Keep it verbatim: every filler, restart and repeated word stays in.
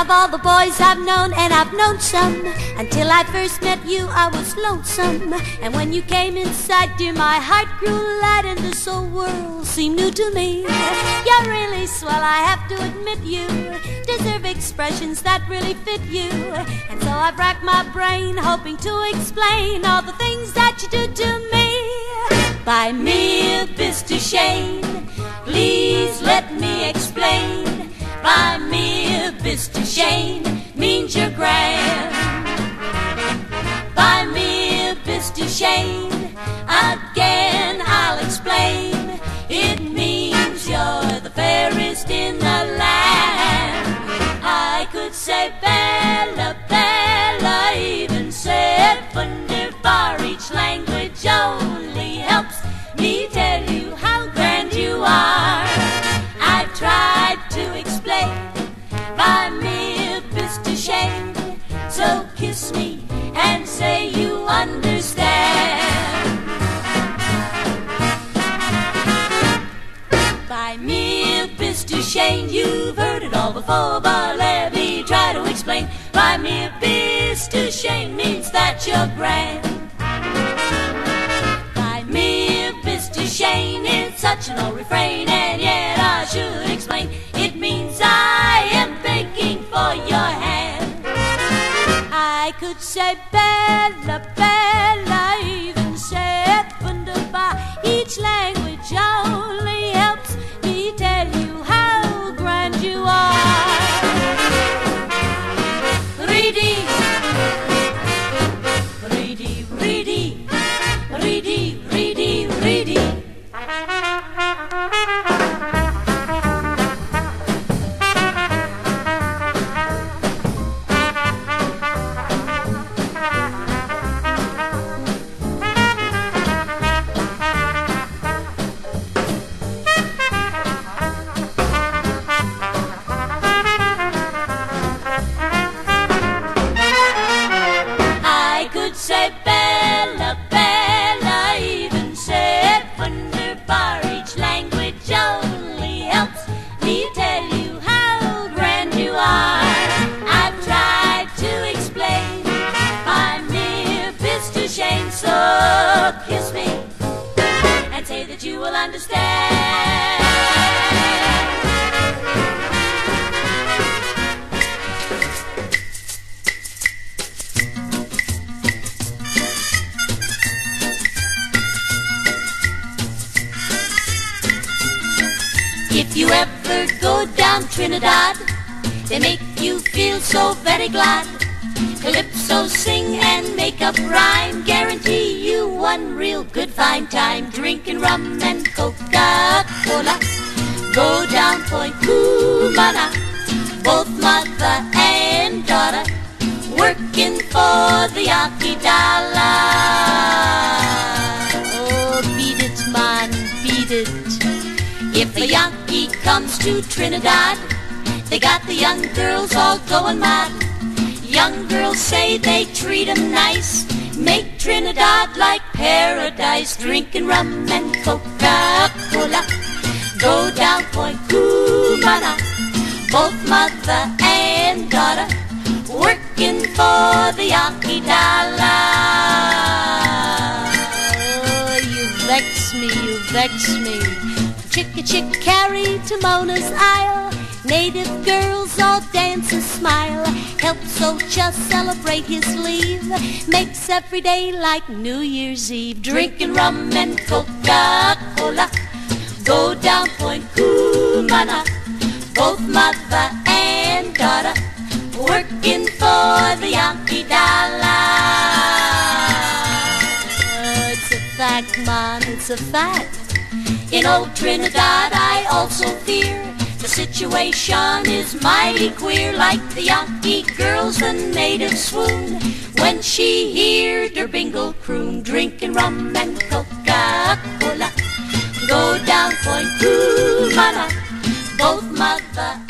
Of all the boys I've known, and I've known some, until I first met you I was lonesome. And when you came inside, dear, my heart grew light, and this whole world seemed new to me. You're really swell, I have to admit. You deserve expressions that really fit you. And so I've racked my brain, hoping to explain all the things that you do to me. By mere bis to shame, please let me explain. By mere bis to shame means you're grand. By mere bis to shame, again I'll explain. It means you're the fairest in the land. I could say bella, bella, even said wunderbar. Each language only helps me tell you how grand you are. I've tried to explain by mere bis to shame, so kiss me and say you understand. By mere bis to shame, you've heard it all before, but let me try to explain. By mere bis to shame means that you're grand. By mere bis to shame is such an old refrain, and yet I should explain. It means I am begging for your hand. I could say bella, bella, even say wunderbar. Each language only helps me tell you how grand you are. Reedy, reedy, reedy, reedy, reedy, reedy. If you ever go down Trinidad, they make you feel so very glad. Calypso sing and make up rhyme, guarantee you one real good fine time. Drinking rum and Coca-Cola, go down Point Cumana, both mother and daughter, working for the Yankee dollar. Oh, beat it, man, beat it. If a Yankee comes to Trinidad, they got the young girls all going mad. Young girls say they treat 'em nice, make Trinidad like paradise. Drinking rum and Coca-Cola, go down Point Cumana, both mother and daughter, working for the Yankee dollar. Oh, you vex me, you vex me. Chick-a-chick carry to Mona's Isle, native girls all dance and smile. Helps Ocha celebrate his leave, makes every day like New Year's Eve. Drinking rum and Coca-Cola, go down Point Cumana, both mother and daughter, working for the Yankee dollar. Oh, it's a fact, man, it's a fact. In old Trinidad I also fear the situation is mighty queer. Like the Yankee girls, the native swoon when she heard her bingle croon. Drinking rum and Coca-Cola, go down Point Cumana, both mother